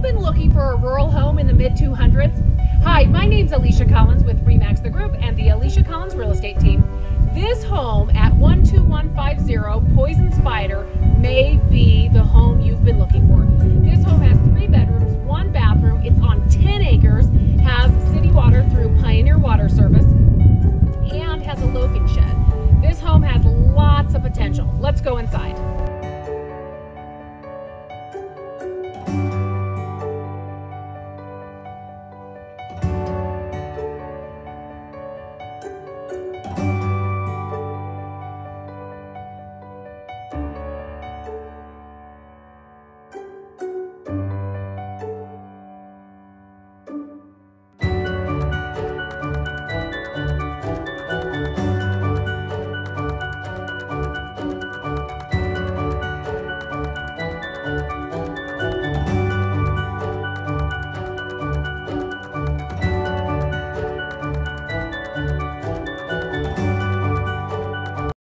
been looking for a rural home in the mid-200s? Hi, my name's Alicia Collins with Remax The Group and the Alicia Collins Real Estate Team. This home at 12150 Poison Spider may be the home you've been looking for. This home has 3 bedrooms, 1 bathroom, it's on 10 acres, has city water through Pioneer Water Service, and has a loafing shed. This home has lots of potential. Let's go inside.